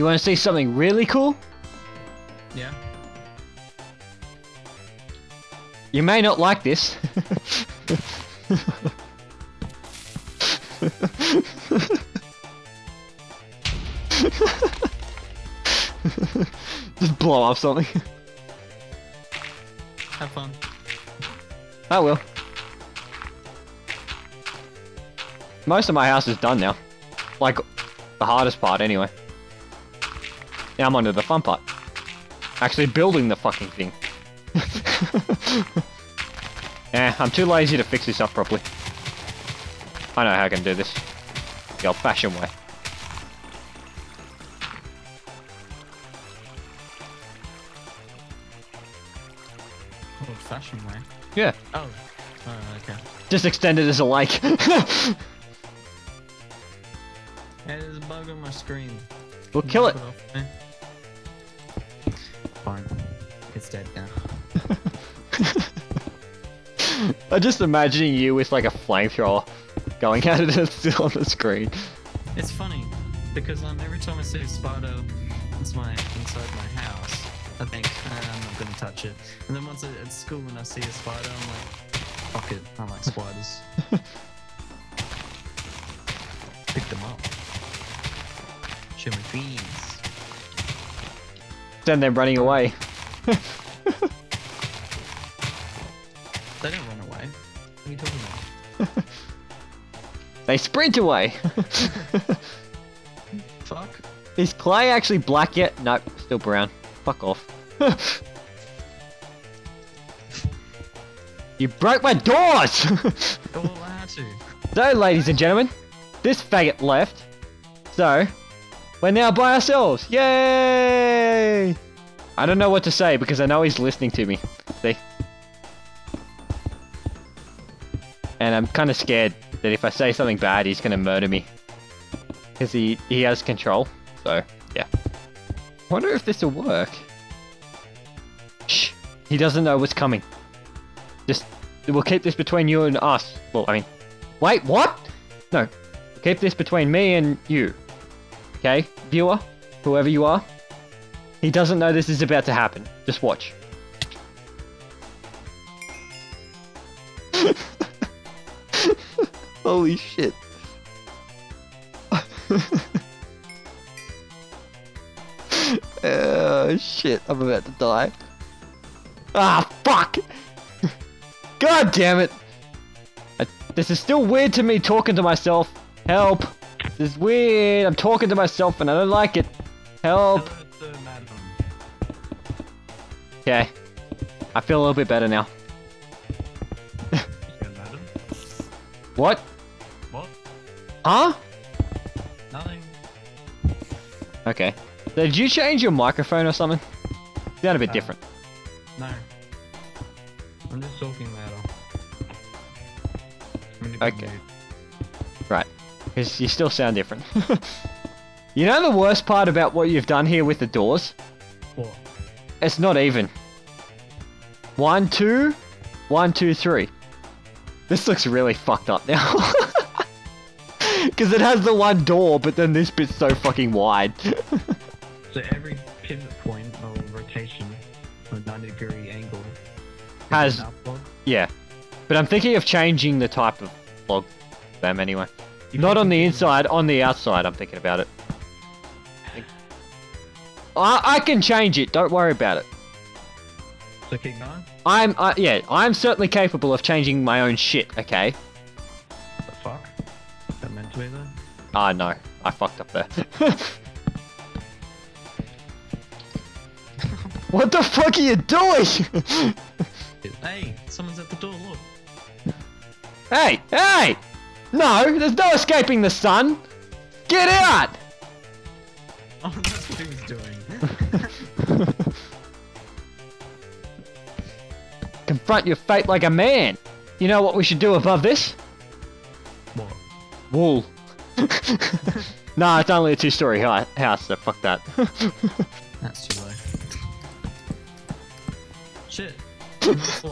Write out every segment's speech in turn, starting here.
You want to say something really cool? Yeah. You may not like this. Just blow off something. Have fun. I will. Most of my house is done now. Like, the hardest part anyway. Now I'm onto the fun part. Actually building the fucking thing. Eh, I'm too lazy to fix this up properly. I know how I can do this. The old-fashioned way. Old-fashioned way? Yeah. Oh. Oh, okay. Just extend it as a lake. Hey, there's a bug on my screen. We'll kill it. Fine. It's dead now. I'm just imagining you with like a flamethrower going at it and it's still on the screen. It's funny because every time I see a spider inside my house, I think I'm not gonna touch it. And then once at school when I see a spider, I'm like, fuck it, I like spiders. Pick them up. Show me beans. Then they're running away. They don't run away. What are you talking about? They sprint away! Fuck. Is clay actually black yet? Nope, still brown. Fuck off. You broke my doors! Well, I had to. So, ladies and gentlemen, this faggot left. So, we're now by ourselves. Yay! I don't know what to say because I know he's listening to me. See? And I'm kind of scared that if I say something bad, he's going to murder me. Because he has control. So, yeah. I wonder if this will work. Shh. He doesn't know what's coming. Just, we'll keep this between you and us. Well, I mean... Wait, what? No. Keep this between me and you. Okay? Viewer? Whoever you are. He doesn't know this is about to happen. Just watch. Holy shit. Oh shit, I'm about to die. Ah, fuck! God damn it! This is still weird to me talking to myself. Help! This is weird, I'm talking to myself and I don't like it. Help! Okay. I feel a little bit better now. What? What? Huh? Nothing. Okay. Did you change your microphone or something? Sound a bit different. No. I'm just talking louder. Okay. Right. Because you still sound different. You know the worst part about what you've done here with the doors? What? It's not even. 1, 2, 1, 2, 3. This looks really fucked up now. Because it has the one door, but then this bit's so fucking wide. So every pivot point or rotation or 90-degree angle has... Yeah. But I'm thinking of changing the type of log for them anyway. Not on the inside, on the outside I'm thinking about it. I can change it, don't worry about it. So keep going? Yeah, I'm certainly capable of changing my own shit, okay? What the fuck? Is that meant to be there? Ah, no. I fucked up there. What the fuck are you doing? Hey, someone's at the door, look. Hey, hey! No, there's no escaping the sun! Get out! Oh, that's what he was doing. Confront your fate like a man. You know what we should do above this? What? Wool. Nah, it's only a 2-story house, so fuck that. That's too low. Shit. How's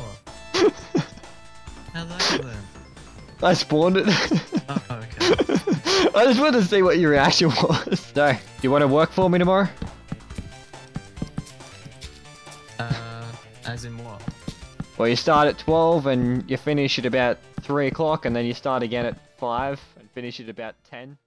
that go then? I spawned it. Oh, okay. I just wanted to see what your reaction was. So, do you want to work for me tomorrow? As in what? Well, you start at 12 and you finish at about 3 o'clock, and then you start again at 5 and finish at about 10.